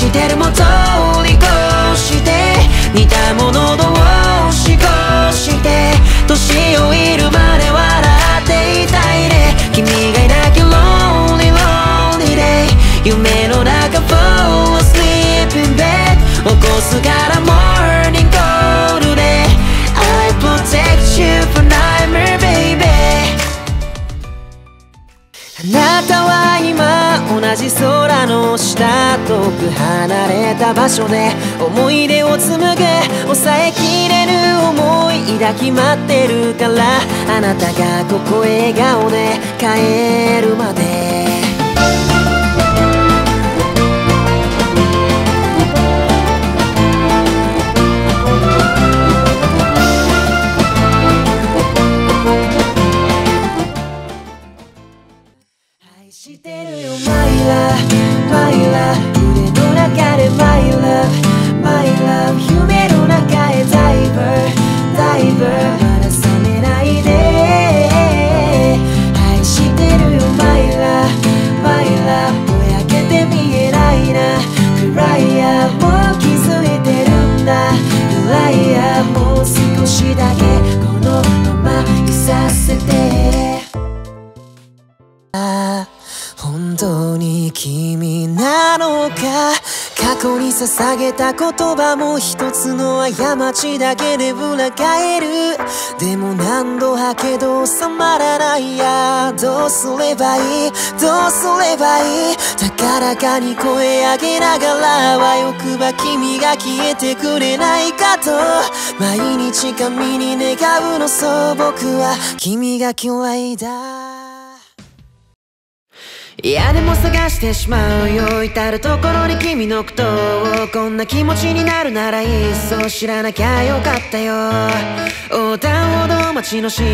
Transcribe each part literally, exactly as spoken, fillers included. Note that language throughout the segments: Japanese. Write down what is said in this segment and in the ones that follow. してるも通り越して似たもの同士越して年老いるまで笑っていたいね。君がいなきゃ Lonely Lonely Day 夢の中 Fall asleep in bed 起こすから Morning Cold Day I protect you from nightmare baby あなたは今同じ空の下遠く離れた場所で思い出を紡げ抑えきれぬ思い抱き待ってるからあなたがここ笑顔で帰るまで愛してるよ My love, my love 胸の中で My love, my love 夢の中へダイバー、ダイバーまだ覚めないで愛してるよ My love, my love ぼやけて見えないな暗いやもう気づいてるんだ暗いやもう少しだけこのままいさせて本当に君なのか過去に捧げた言葉も一つの過ちだけで裏返るでも何度はけど収まらないやどうすればいいどうすればいい高らかに声上げながらは欲ば君が消えてくれないかと毎日神に願うのそう僕は君が嫌いだいやでも探してしまうよ至る所に君のことをこんな気持ちになるならいっそ知らなきゃよかったよ横断歩道街の信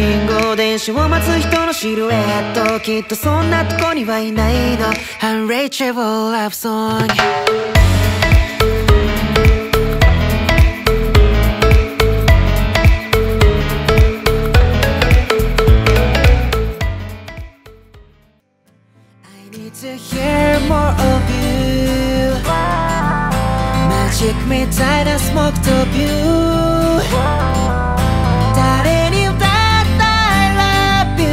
号電車を待つ人のシルエットきっとそんなとこにはいないの Unreachable Love Song To hear more of you Magic みたいなスモークとビュー誰に歌った I love you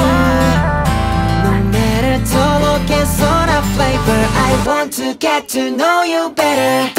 のめるとろけそうなフレーバー I want to get to know you better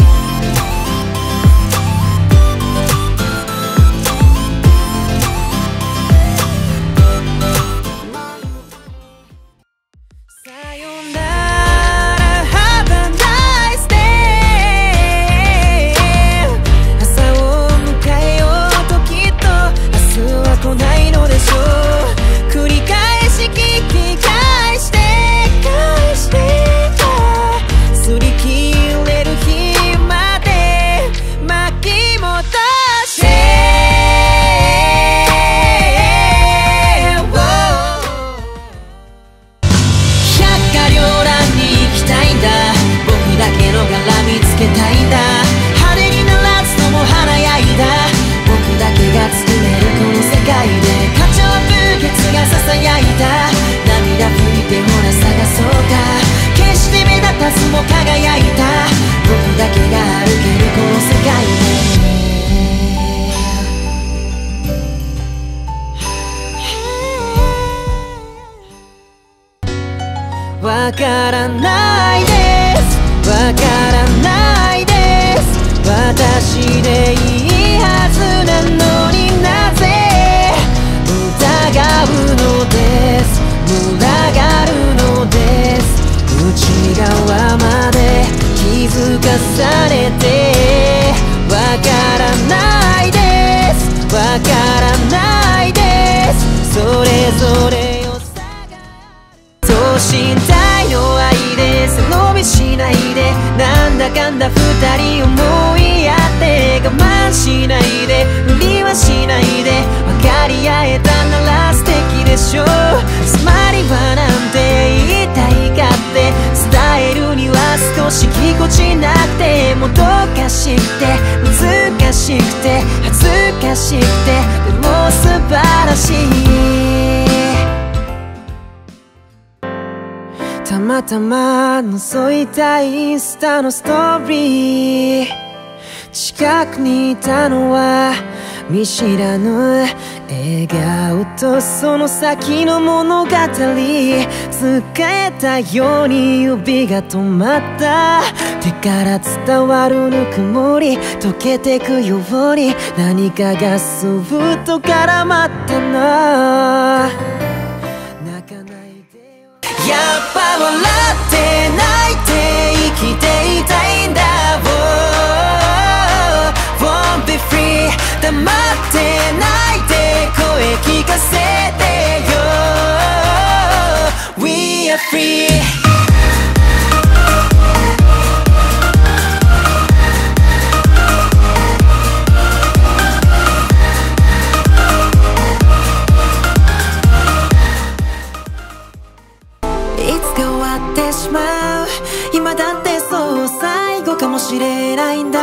わからないですわからないです私でいいはずなのになぜ疑うのです群がるのです内側まで気づかされてわからないですわからないですそれぞれ身体の愛で背伸びしないでなんだかんだ二人思いやって我慢しないで無理はしないで分かり合えたなら素敵でしょうつまりはなんて言いたいかって伝えるには少しぎこちなくてもどかしくて難しくて恥ずかしくてでも素晴らしいたま頭覗いたインスタのストーリー、近くにいたのは見知らぬ笑顔とその先の物語、使えたように指が止まった、手から伝わるぬくもり溶けてくように何かがスーッと絡まったな。泣かないでよ、やっぱ笑って泣いて生きていたいんだ、Won't be free、 黙って泣いて声聞かせてよ、 We are free。今だってそう最後かもしれないんだ、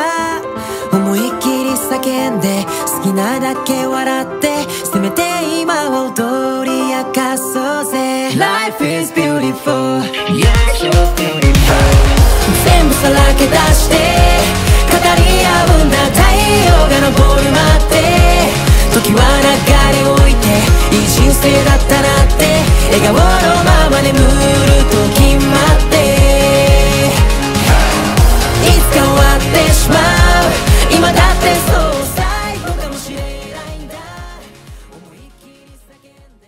思いっきり叫んで好きなだけ笑ってせめて今を踊り明かそうぜ。 Life is beautiful、 yeah, so beautiful、 全部さらけ出して語り合うんだ、太陽が昇るまで時は流れ置いて、いい人生だったなって笑顔のまま眠る